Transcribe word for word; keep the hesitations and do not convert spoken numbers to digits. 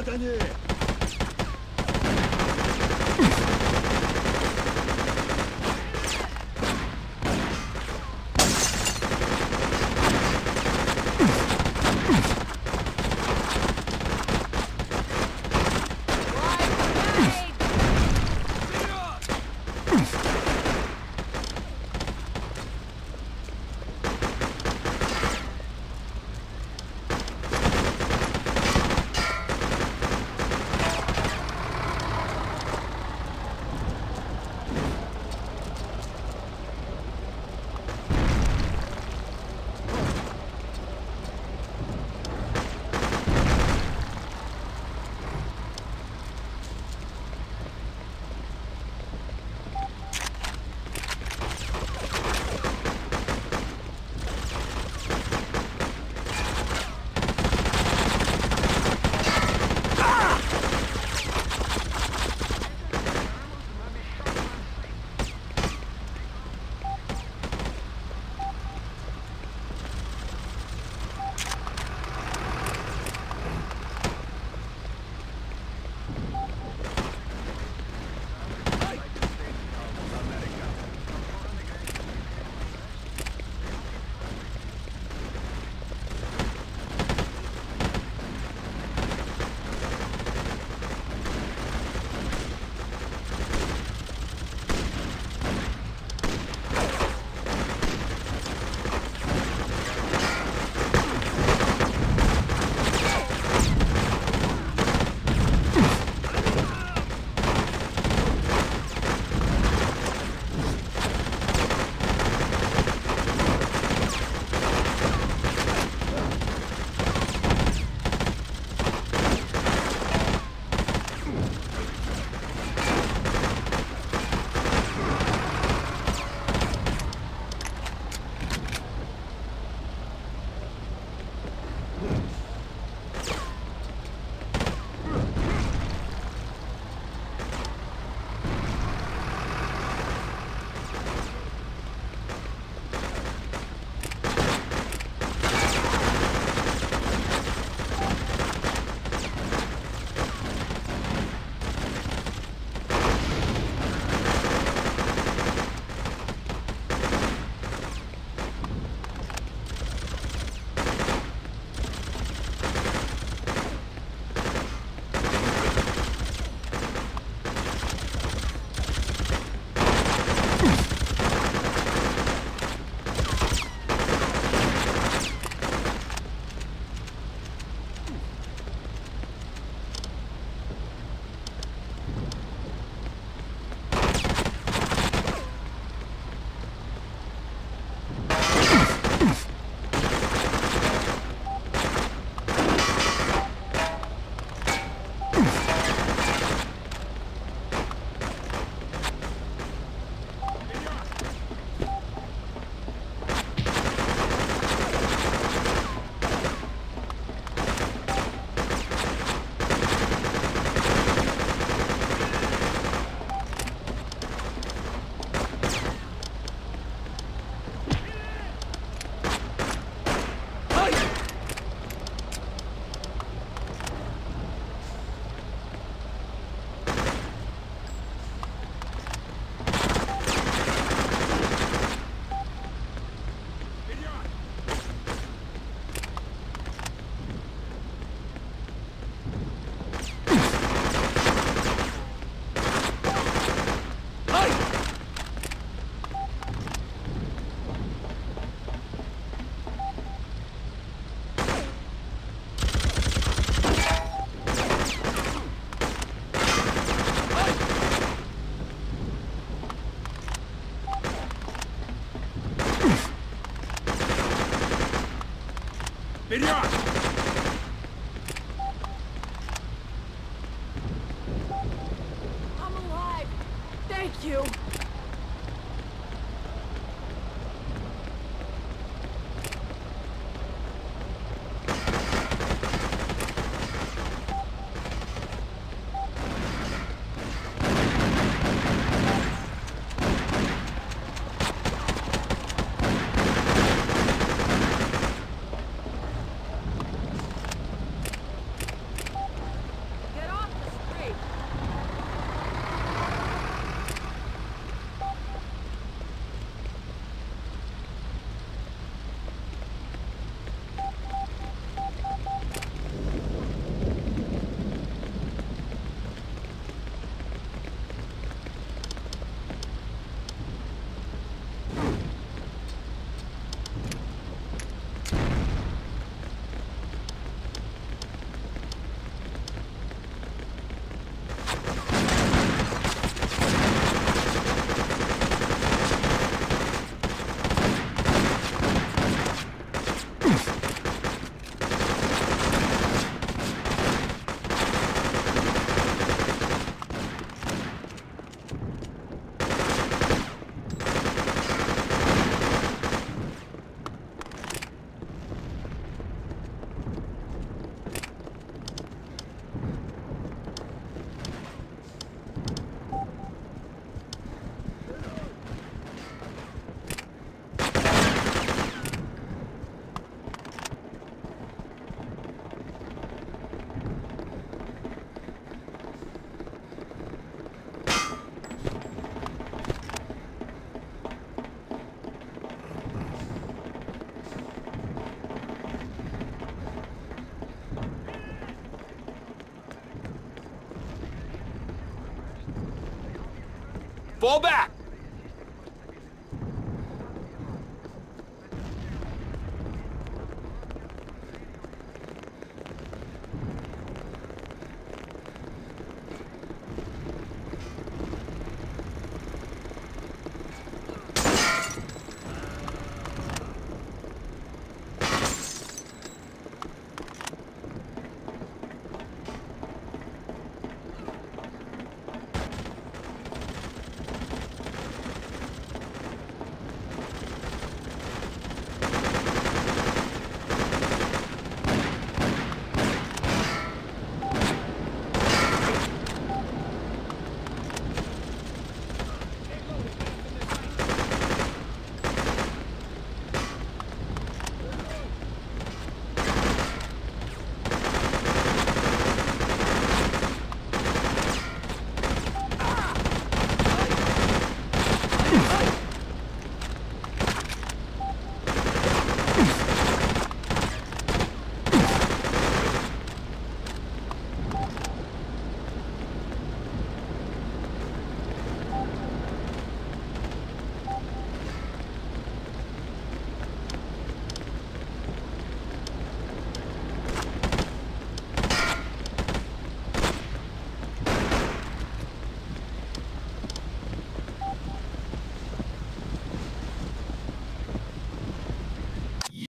小泽尼。 别停！ Fall back!